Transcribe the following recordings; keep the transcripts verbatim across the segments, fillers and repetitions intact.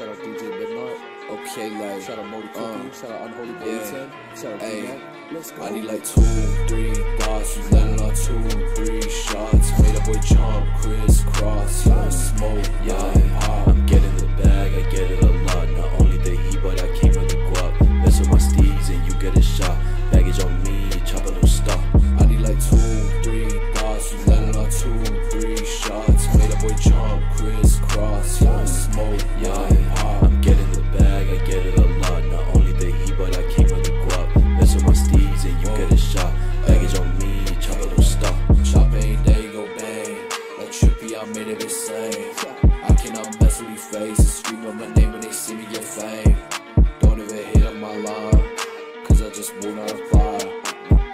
shout out D J Midnight. Okay, like, shout out Modi Cookie, um, shout out Unholy Boy, yeah. Shout out Ayy, let's go. I need like two, three thoughts, you landed on two, three shots. Made up boy chomp, crisscross, yeah, smoke, yeah, pop. I'm getting the bag, I get it a lot. Not only the heat, but I came with the guap. Mess with my steeds and you get a shot. Baggage on me, chop a new stop. I need like two, three thoughts, you landed on two, three shots. Made up boy chomp, crisscross, yeah, smoke, yeah, pop. I'm getting the bag, I get it a lot. Not only the heat, but I came with the guap. Mess with my steeds and you get a shot. Baggage on me, chop a little stop. Chop ain't day, go bang. Like trippy, I made it insane. I cannot mess with these faces. Scream on my name when they see me get fame. Don't even hit on my line, cause I just moved out of fire.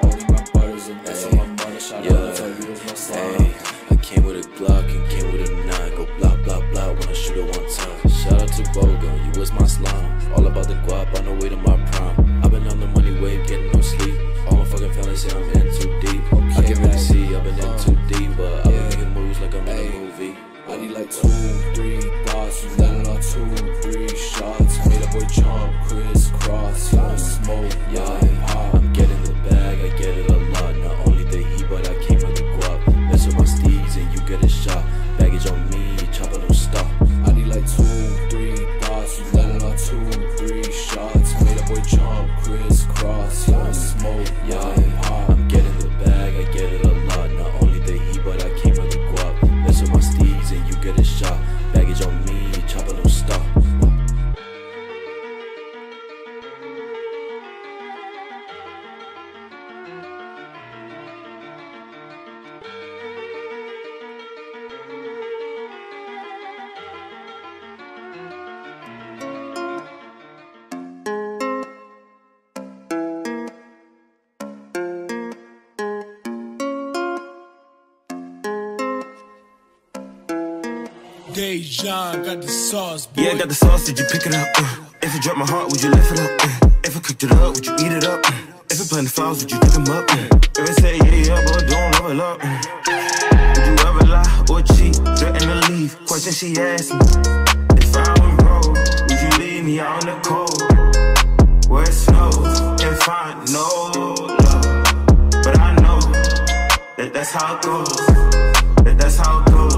Only my butters and that's on my money. Shot yeah. Out like you was my slime. I came with a Glock and came with a nine. Go blah blah blah when I shoot it one time. Shout out to Bogan, you was my slime. All about the guap, on the way to my prime. I've been on the money wave, getting no sleep. All my fucking family say I'm in too deep. Okay, I can really see I've been in too deep, but I've been making moves like I'm in a movie. I need like two, three thoughts, you landed on two, three shots. Made a boy chomp, crisscross, yeah, smoke, yeah, pop. I'm getting the bag, I get it a lot. Not only the heat, but I came with the guap. Mess with my steeds and you get a shot. Baggage on me, chop a new stop. I need like two, three thoughts, you landed on two, three shots. Made a boy chomp, crisscross, yeah, smoke, yeah, pop. I'm getting the bag, I get it a lot. Not only the heat, but I came with the guap. Mess with my steeds and you get a shot. Baggage on me, chop a new stop. John got the sauce, boy. Yeah, I got the sauce, did you pick it up? Uh, if it dropped my heart, would you lift it up? Uh, if I cooked it up, would you eat it up? Uh, if it planted flowers, would you pick them up? Uh, if I say yeah, yeah, but don't ever love. Uh, would you ever lie or cheat? Threaten to leave, question she asked me. If I would roll, would you leave me out in the cold? Where it snows and find no love. But I know that that's how it goes, that that's how it goes.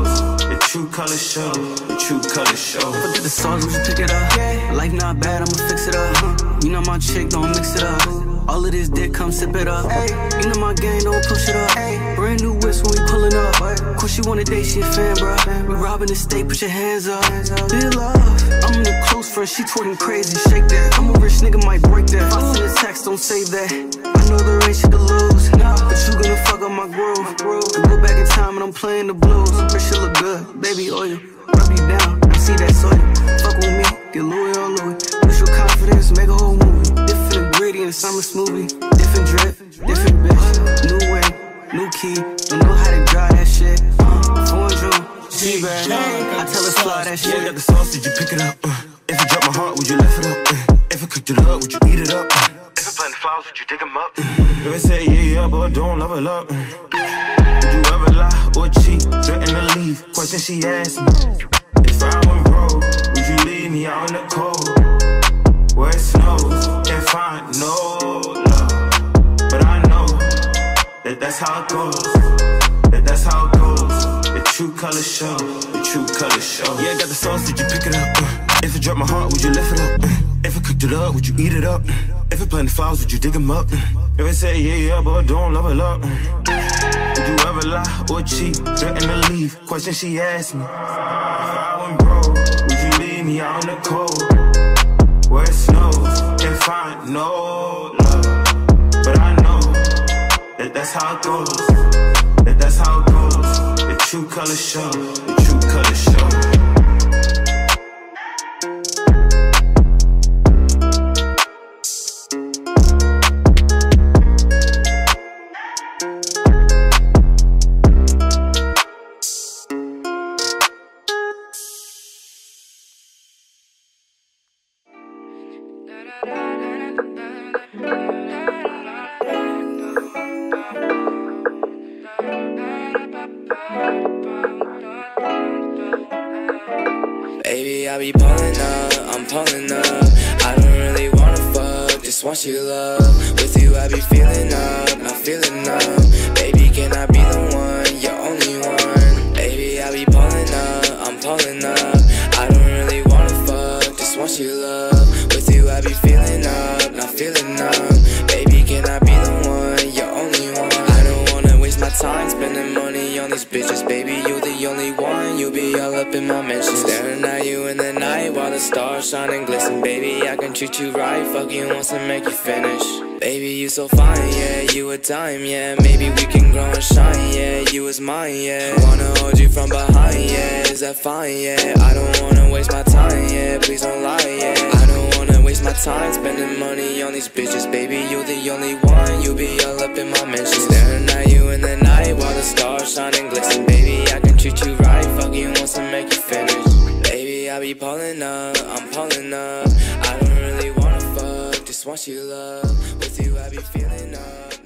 True color show, the true color show. If I get the sauce, would you pick it up? Yeah. Life not bad, I'ma fix it up. You know my chick, don't mix it up. All of this dick, come sip it up. Ay. You know my gang, don't push it up. Ay. Brand new whips when we pullin' up. Of course she wanna date, she a fan, bruh. We robbing the state, put your hands up. Be love. I'm in the close friend, she twerking crazy, shake that. I'm a rich nigga, might break that. If I send a text, don't save that. I know there ain't shit to lose, nah, but you gonna fuck up my groove. I go back in time and I'm playing the blues. Her shit look good, baby oil, rub you down, I see that soil. Fuck with me, get Louis on Louis. Push your confidence, make a whole movie. Different ingredients, I'm a smoothie. Different drip, different bitch. New way, new key, don't know how to drive that shit. uh, Foreign drum, G-Bag, I tell her slide that shit. Yeah, got the sauce, did you pick it up? Uh, if it dropped my heart, would you lift it up? Uh, if I cooked it up, would you eat it up? Uh, If I plant flowers, would you dig them up? If I say yeah, yeah, but don't love a lot. Would you ever lie or cheat? Threaten to leave, question she asked me. If I went broke, would you leave me out in the cold? Where it snows and find no love. But I know that that's how it goes, that that's how it goes. The true color show, the true color show. Yeah, I got the sauce, did you pick it up? Uh, if it dropped my heart, would you lift it up? Uh, If I cooked it up, would you eat it up? If I planted flowers, would you dig them up? If I say yeah, yeah, but don't love a lot. Would you ever lie or cheat? Threaten to leave, question she asked me. If I went broke, would you leave me out in the cold? Where it snows and find no love. But I know that that's how it goes, that that's how it goes. The true color show, the true color show. Baby, I be pulling up, I'm pulling up. I don't really wanna fuck, just want your love. With you, I be feeling up, I'm feeling up. Baby, can I be the one, your only one? Baby, I be pulling up, I'm pulling up. I don't really wanna fuck, just want your love. With you, I be feeling up, not feeling up. Baby, can I be the one, your only one? I don't wanna waste my time spending money on these bitches. Baby, you the only one, you be all up in my mentions. Staring at you in the night while the stars shine and glisten. Baby, I can treat you right, fuck you once and make you finish. Baby, you so fine, yeah, you a dime, yeah. Maybe we can grow and shine, yeah, you is mine, yeah. Wanna hold you from behind, yeah, is that fine, yeah. I don't wanna waste my time, yeah, please don't lie, yeah. I don't wanna waste my time spending money on these bitches. Baby, you the only one, you be all up in my mentions. Staring at you in the night while the stars shine and glisten. Baby, I can treat you right, fuck you once and make you finish. Baby, I be pulling up, I'm pulling up. I don't really wanna fuck, just want your love. With you, I be feeling up.